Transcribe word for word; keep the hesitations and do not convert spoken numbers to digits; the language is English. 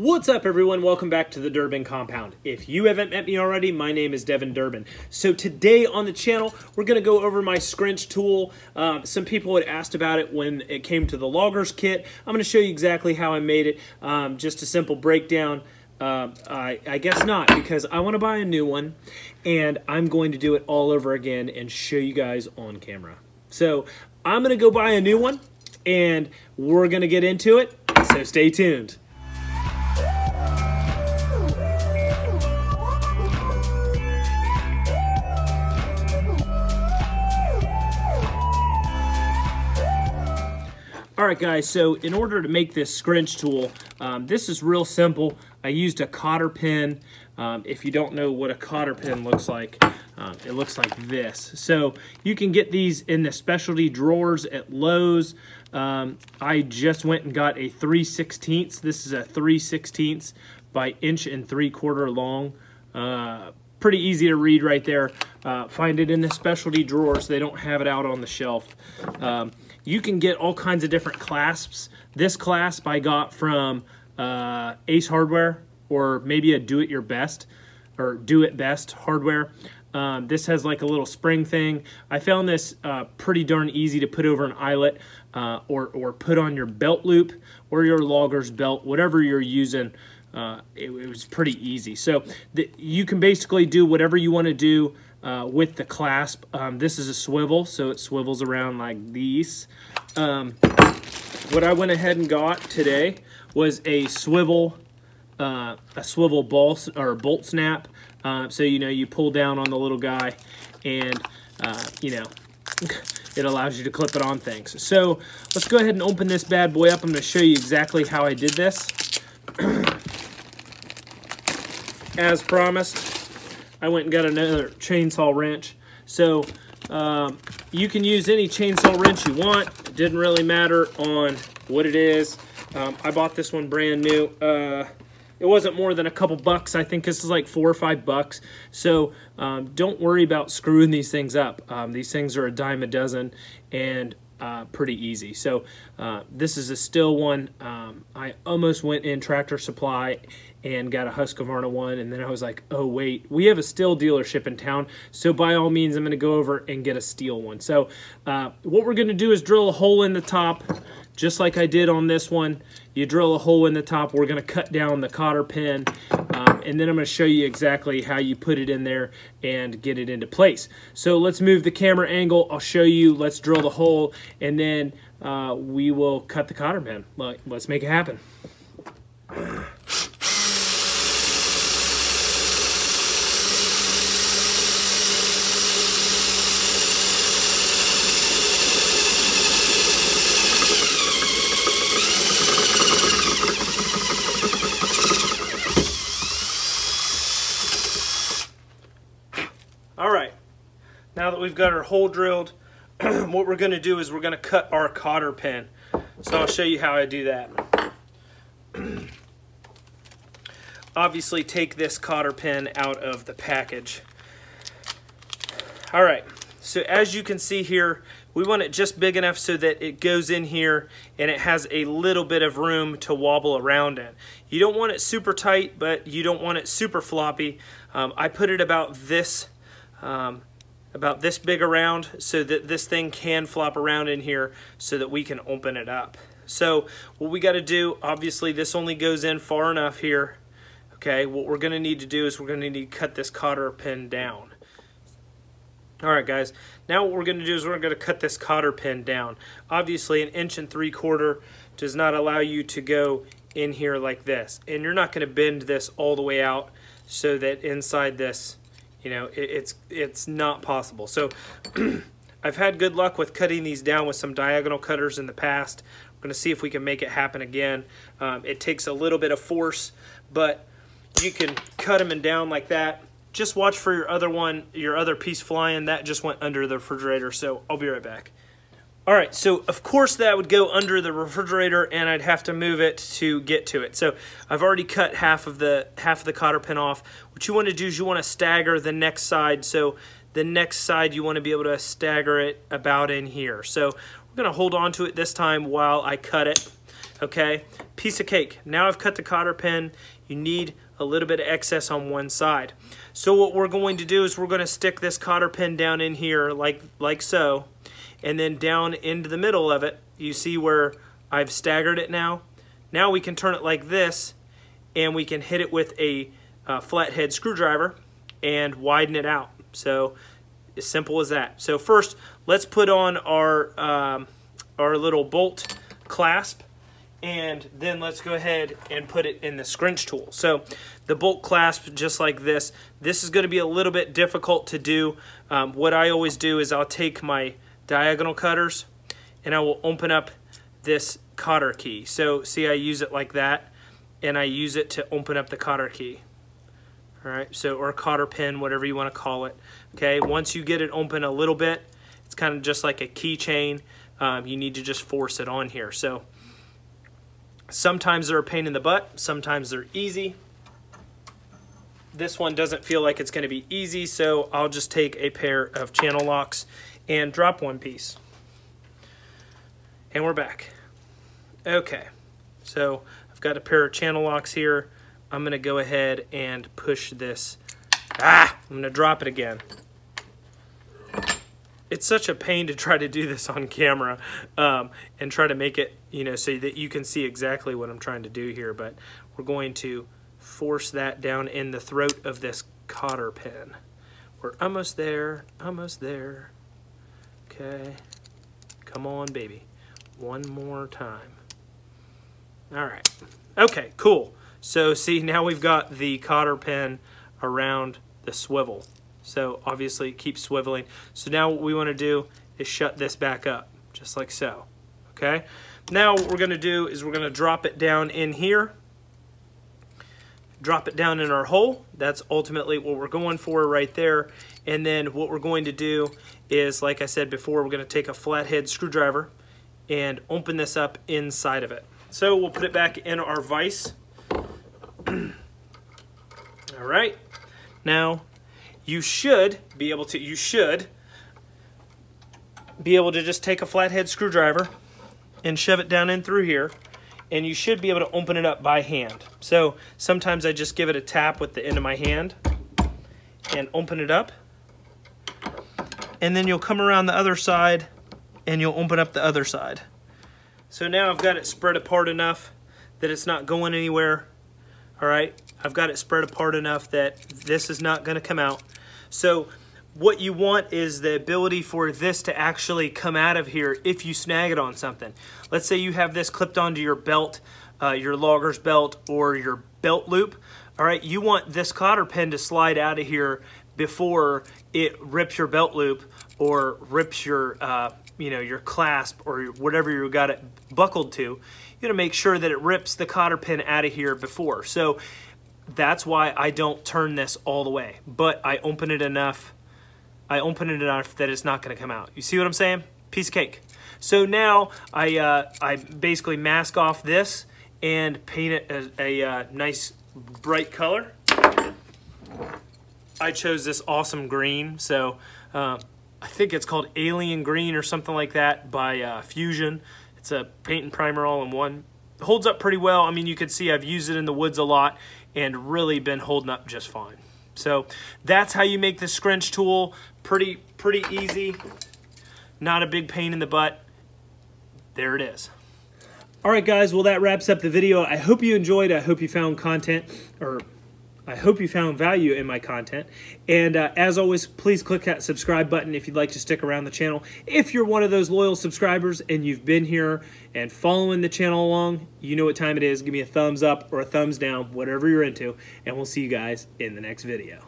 What's up everyone, welcome back to the Durbin Compound. If you haven't met me already, my name is Devin Durbin. So today on the channel, we're gonna go over my scrinch tool. Um, some people had asked about it when it came to the loggers kit. I'm gonna show you exactly how I made it. Um, just a simple breakdown. Uh, I, I guess not, because I wanna buy a new one and I'm going to do it all over again and show you guys on camera. So I'm gonna go buy a new one and we're gonna get into it, so stay tuned. All right guys, so in order to make this scrinch tool, um, this is real simple. I used a cotter pin. Um, if you don't know what a cotter pin looks like, um, it looks like this. So you can get these in the specialty drawers at Lowe's. Um, I just went and got a three sixteenths. This is a three sixteenths by inch and three quarter long. Uh, pretty easy to read right there. Uh, find it in the specialty drawers. They don't have it out on the shelf. Um, You can get all kinds of different clasps. This clasp I got from uh, Ace Hardware, or maybe a Do It Your Best, or Do It Best Hardware. Um, this has like a little spring thing. I found this uh, pretty darn easy to put over an eyelet uh, or, or put on your belt loop or your logger's belt, whatever you're using. Uh, it, it was pretty easy. So the, you can basically do whatever you want to do Uh, with the clasp. Um, this is a swivel, so it swivels around like these. Um, what I went ahead and got today was a swivel, uh, a swivel ball or bolt snap. Uh, so you know you pull down on the little guy, and uh, you know it allows you to clip it on things. So let's go ahead and open this bad boy up. I'm going to show you exactly how I did this. As promised, I went and got another chainsaw wrench. So um, you can use any chainsaw wrench you want. It didn't really matter on what it is. Um, I bought this one brand new. Uh, it wasn't more than a couple bucks. I think this is like four or five bucks. So um, don't worry about screwing these things up. Um, these things are a dime a dozen and uh, pretty easy. So uh, this is a Stihl one. Um, I almost went in Tractor Supply and got a Husqvarna one, and then I was like, oh wait, we have a Stihl dealership in town, so by all means I'm going to go over and get a Stihl one. So uh, what we're going to do is drill a hole in the top, just like I did on this one. You drill a hole in the top, we're going to cut down the cotter pin, um, and then I'm going to show you exactly how you put it in there and get it into place. So let's move the camera angle, I'll show you, let's drill the hole, and then uh, we will cut the cotter pin. Let's make it happen. Now that we've got our hole drilled, what we're going to do is we're going to cut our cotter pin. So I'll show you how I do that. Obviously take this cotter pin out of the package. All right, so as you can see here, we want it just big enough so that it goes in here and it has a little bit of room to wobble around in. You don't want it super tight, but you don't want it super floppy. Um, I put it about this um, about this big around so that this thing can flop around in here so that we can open it up. So what we got to do, obviously this only goes in far enough here. Okay, what we're going to need to do is we're going to need to cut this cotter pin down. Alright guys, now what we're going to do is we're going to cut this cotter pin down. Obviously an inch and three quarter does not allow you to go in here like this. And you're not going to bend this all the way out so that inside this, you know, it, it's it's not possible. So I've had good luck with cutting these down with some diagonal cutters in the past. We're going to see if we can make it happen again. Um, it takes a little bit of force, but you can cut them and down like that. Just watch for your other one, your other piece flying. That just went under the refrigerator, so I'll be right back. All right, so of course that would go under the refrigerator and I'd have to move it to get to it. So I've already cut half of the half of the cotter pin off. What you want to do is you want to stagger the next side. So the next side you want to be able to stagger it about in here. So we're going to hold on to it this time while I cut it. Okay, piece of cake. Now I've cut the cotter pin. You need a little bit of excess on one side. So what we're going to do is we're going to stick this cotter pin down in here like, like so, and then down into the middle of it. You see where I've staggered it now? Now we can turn it like this, and we can hit it with a uh, flathead screwdriver and widen it out. So as simple as that. So first, let's put on our, um, our little bolt clasp, and then let's go ahead and put it in the scrunch tool. So the bolt clasp, just like this, this is going to be a little bit difficult to do. Um, what I always do is I'll take my diagonal cutters, and I will open up this cotter key. So see, I use it like that, and I use it to open up the cotter key. All right, so, or cotter pin, whatever you want to call it. Okay, once you get it open a little bit, it's kind of just like a keychain. Um, you need to just force it on here. So sometimes they're a pain in the butt, sometimes they're easy. This one doesn't feel like it's going to be easy, so I'll just take a pair of channel locks and drop one piece. And we're back. Okay, so I've got a pair of channel locks here. I'm going to go ahead and push this. Ah, I'm going to drop it again. It's such a pain to try to do this on camera um, and try to make it, you know, so that you can see exactly what I'm trying to do here. But we're going to force that down in the throat of this cotter pin. We're almost there, almost there. Okay, come on, baby. One more time. All right. Okay, cool. So see, now we've got the cotter pin around the swivel. So obviously it keeps swiveling. So now what we want to do is shut this back up, just like so, okay? Now what we're going to do is we're going to drop it down in here, drop it down in our hole. That's ultimately what we're going for right there. And then what we're going to do is, like I said before, we're going to take a flathead screwdriver and open this up inside of it. So we'll put it back in our vise. All right, now you should be able to, you should be able to just take a flathead screwdriver and shove it down in through here, and you should be able to open it up by hand. So sometimes I just give it a tap with the end of my hand and open it up, and then you'll come around the other side and you'll open up the other side. So now I've got it spread apart enough that it's not going anywhere. All right, I've got it spread apart enough that this is not going to come out. So what you want is the ability for this to actually come out of here if you snag it on something. Let's say you have this clipped onto your belt, uh, your logger's belt, or your belt loop. All right, you want this cotter pin to slide out of here before it rips your belt loop or rips your, uh, you know, your clasp or whatever you got it buckled to. You're gonna make sure that it rips the cotter pin out of here before. So that's why I don't turn this all the way, but I open it enough. I open it enough that it's not gonna come out. You see what I'm saying? Piece of cake. So now I uh, I basically mask off this and paint it a, a, a nice bright color. I chose this awesome green, so uh, I think it's called Alien Green or something like that by uh, Fusion. It's a paint and primer all in one. It holds up pretty well. I mean, you can see I've used it in the woods a lot and really been holding up just fine. So that's how you make the scrunch tool. Pretty, pretty easy. Not a big pain in the butt. There it is. All right, guys. Well, that wraps up the video. I hope you enjoyed. I hope you found content, or I hope you found value in my content. And uh, as always, please click that subscribe button if you'd like to stick around the channel. If you're one of those loyal subscribers and you've been here and following the channel along, you know what time it is. Give me a thumbs up or a thumbs down, whatever you're into, and we'll see you guys in the next video.